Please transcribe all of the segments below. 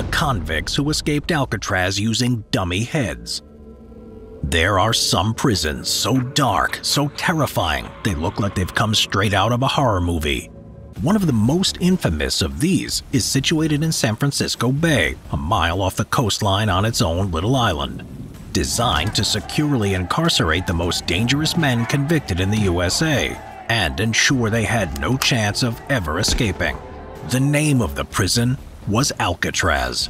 the convicts who escaped Alcatraz using dummy heads. There are some prisons so dark, so terrifying, they look like they've come straight out of a horror movie. One of the most infamous of these is situated in San Francisco Bay, a mile off the coastline on its own little island. Designed to securely incarcerate the most dangerous men convicted in the USA and ensure they had no chance of ever escaping. The name of the prison was Alcatraz.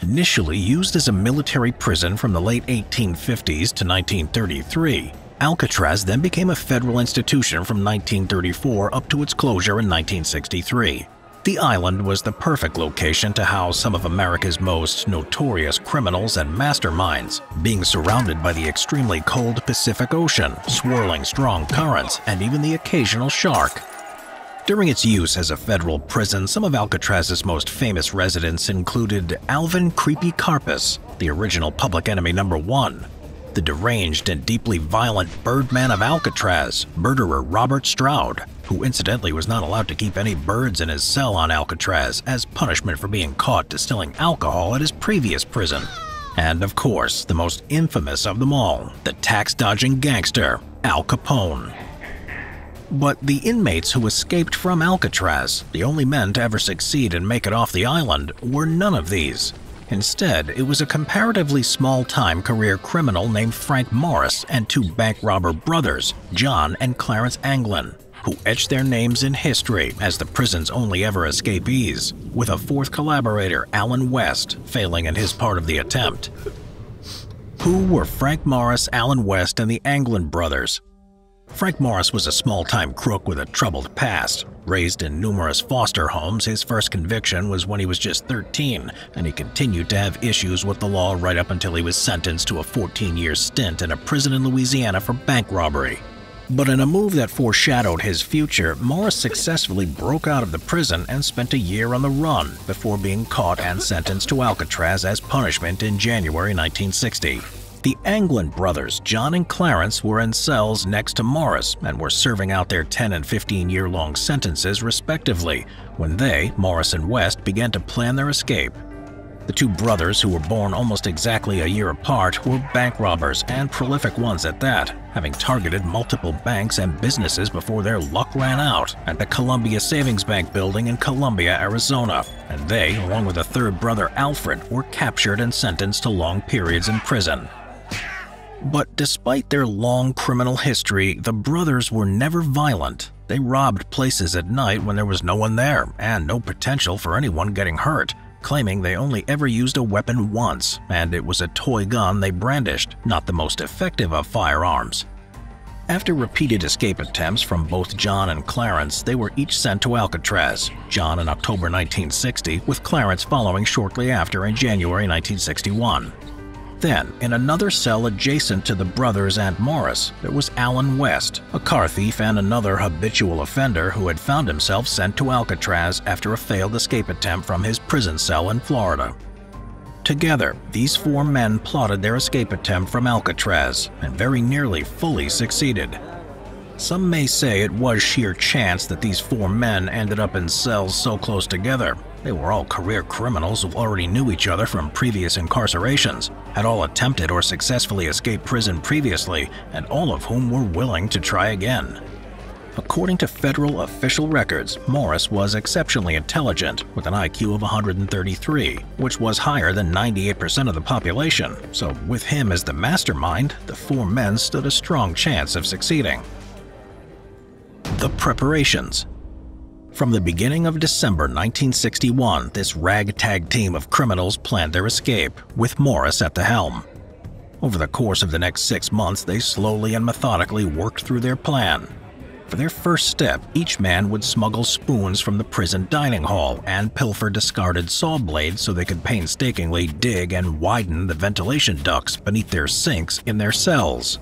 Initially used as a military prison from the late 1850s to 1933, Alcatraz then became a federal institution from 1934 up to its closure in 1963. The island was the perfect location to house some of America's most notorious criminals and masterminds, being surrounded by the extremely cold Pacific Ocean, swirling strong currents, and even the occasional shark. During its use as a federal prison, some of Alcatraz's most famous residents included Alvin Karpis, the original public enemy #1, the deranged and deeply violent Birdman of Alcatraz, murderer Robert Stroud, who incidentally was not allowed to keep any birds in his cell on Alcatraz as punishment for being caught distilling alcohol at his previous prison, and of course, the most infamous of them all, the tax-dodging gangster Al Capone. But the inmates who escaped from Alcatraz, the only men to ever succeed and make it off the island, were none of these. Instead, it was a comparatively small-time career criminal named Frank Morris and two bank robber brothers, John and Clarence Anglin, who etched their names in history as the prison's only ever escapees, with a fourth collaborator, Alan West, failing in his part of the attempt. Who were Frank Morris, Alan West, and the Anglin brothers? Frank Morris was a small-time crook with a troubled past. Raised in numerous foster homes, his first conviction was when he was just 13, and he continued to have issues with the law right up until he was sentenced to a 14-year stint in a prison in Louisiana for bank robbery. But in a move that foreshadowed his future, Morris successfully broke out of the prison and spent a year on the run before being caught and sentenced to Alcatraz as punishment in January 1960. The Anglin brothers, John and Clarence, were in cells next to Morris and were serving out their 10- and 15-year-long sentences respectively when they, Morris and West, began to plan their escape. The two brothers, who were born almost exactly a year apart, were bank robbers and prolific ones at that, having targeted multiple banks and businesses before their luck ran out at the Columbia Savings Bank building in Columbia, Arizona, and they, along with a third brother, Alfred, were captured and sentenced to long periods in prison. But despite their long criminal history, the brothers were never violent. They robbed places at night when there was no one there and no potential for anyone getting hurt, claiming they only ever used a weapon once, and it was a toy gun they brandished, not the most effective of firearms. After repeated escape attempts from both John and Clarence, they were each sent to Alcatraz, John in October 1960, with Clarence following shortly after in January 1961. Then, in another cell adjacent to the brothers and Morris, there was Alan West, a car thief and another habitual offender who had found himself sent to Alcatraz after a failed escape attempt from his prison cell in Florida. Together, these four men plotted their escape attempt from Alcatraz and very nearly fully succeeded. Some may say it was sheer chance that these four men ended up in cells so close together. They were all career criminals who already knew each other from previous incarcerations, had all attempted or successfully escaped prison previously, and all of whom were willing to try again. According to federal official records, Morris was exceptionally intelligent, with an IQ of 133, which was higher than 98% of the population, so with him as the mastermind, the four men stood a strong chance of succeeding. The preparations. From the beginning of December 1961, this ragtag team of criminals planned their escape, with Morris at the helm. Over the course of the next 6 months, they slowly and methodically worked through their plan. For their first step, each man would smuggle spoons from the prison dining hall and pilfer discarded saw blades so they could painstakingly dig and widen the ventilation ducts beneath their sinks in their cells.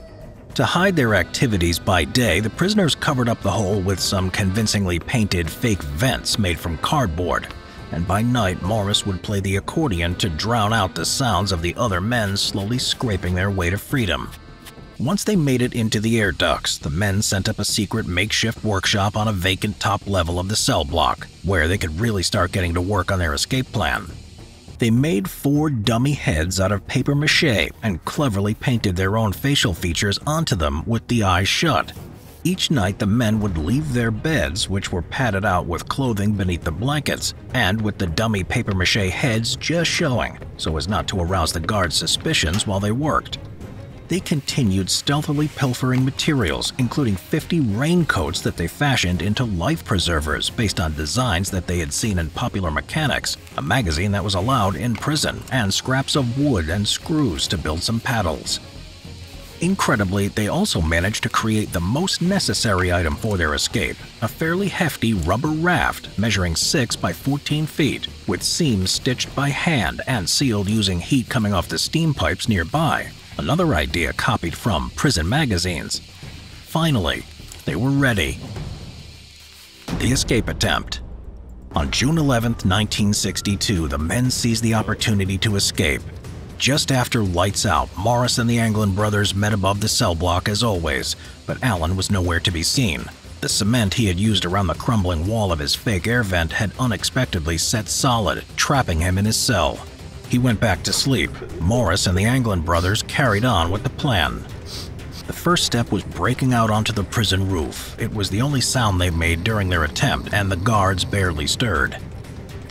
To hide their activities by day, the prisoners covered up the hole with some convincingly painted fake vents made from cardboard, and by night Morris would play the accordion to drown out the sounds of the other men slowly scraping their way to freedom. Once they made it into the air ducts, the men sent up a secret makeshift workshop on a vacant top level of the cell block, where they could really start getting to work on their escape plan. They made 4 dummy heads out of papier-mâché and cleverly painted their own facial features onto them with the eyes shut. Each night the men would leave their beds, which were padded out with clothing beneath the blankets, and with the dummy papier-mâché heads just showing, so as not to arouse the guards' suspicions while they worked. They continued stealthily pilfering materials, including 50 raincoats that they fashioned into life preservers based on designs that they had seen in Popular Mechanics, a magazine that was allowed in prison, and scraps of wood and screws to build some paddles. Incredibly, they also managed to create the most necessary item for their escape, a fairly hefty rubber raft measuring 6 by 14 feet, with seams stitched by hand and sealed using heat coming off the steam pipes nearby. Another idea copied from prison magazines. Finally, they were ready. The escape attempt. On June 11, 1962, the men seized the opportunity to escape. Just after lights out, Morris and the Anglin brothers met above the cell block as always, but Allen was nowhere to be seen. The cement he had used around the crumbling wall of his fake air vent had unexpectedly set solid, trapping him in his cell. He went back to sleep. Morris and the Anglin brothers carried on with the plan. The first step was breaking out onto the prison roof. It was the only sound they made during their attempt, and the guards barely stirred.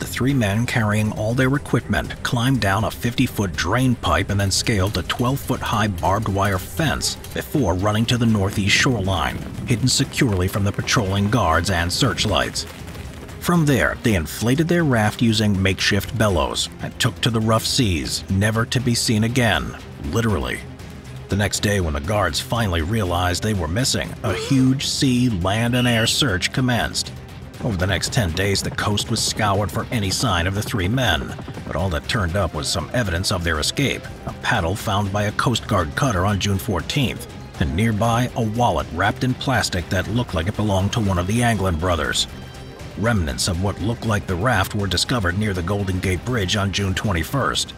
The 3 men, carrying all their equipment, climbed down a 50-foot drain pipe and then scaled a 12-foot-high barbed wire fence before running to the northeast shoreline, hidden securely from the patrolling guards and searchlights. From there, they inflated their raft using makeshift bellows and took to the rough seas, never to be seen again, literally. The next day, when the guards finally realized they were missing, a huge sea, land, and air search commenced. Over the next 10 days, the coast was scoured for any sign of the 3 men, but all that turned up was some evidence of their escape, a paddle found by a Coast Guard cutter on June 14th, and nearby, a wallet wrapped in plastic that looked like it belonged to one of the Anglin brothers. Remnants of what looked like the raft were discovered near the Golden Gate Bridge on June 21st.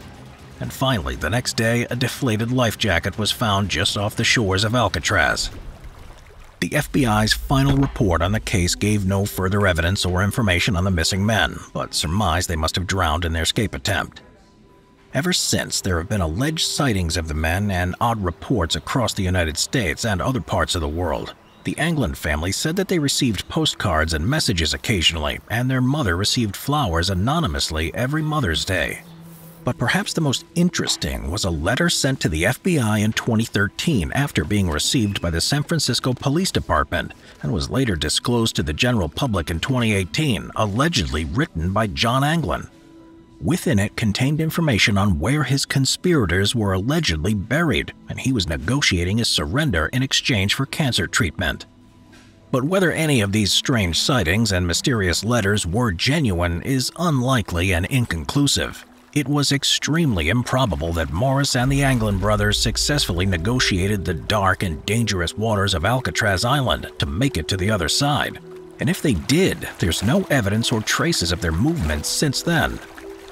And finally, the next day, a deflated life jacket was found just off the shores of Alcatraz. The FBI's final report on the case gave no further evidence or information on the missing men, but surmised they must have drowned in their escape attempt. Ever since, there have been alleged sightings of the men and odd reports across the United States and other parts of the world. The Anglin family said that they received postcards and messages occasionally, and their mother received flowers anonymously every Mother's Day. But perhaps the most interesting was a letter sent to the FBI in 2013 after being received by the San Francisco Police Department and was later disclosed to the general public in 2018, allegedly written by John Anglin. Within it contained information on where his conspirators were allegedly buried, and he was negotiating his surrender in exchange for cancer treatment. But whether any of these strange sightings and mysterious letters were genuine is unlikely and inconclusive. It was extremely improbable that Morris and the Anglin brothers successfully negotiated the dark and dangerous waters of Alcatraz Island to make it to the other side. And if they did, there's no evidence or traces of their movements since then.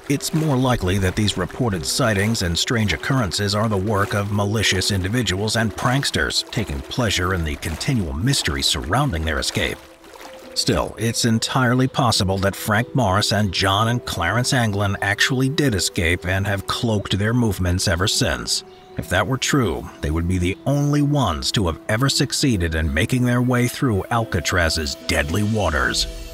It's more likely that these reported sightings and strange occurrences are the work of malicious individuals and pranksters taking pleasure in the continual mystery surrounding their escape. Still, it's entirely possible that Frank Morris and John and Clarence Anglin actually did escape and have cloaked their movements ever since. If that were true, they would be the only ones to have ever succeeded in making their way through Alcatraz's deadly waters.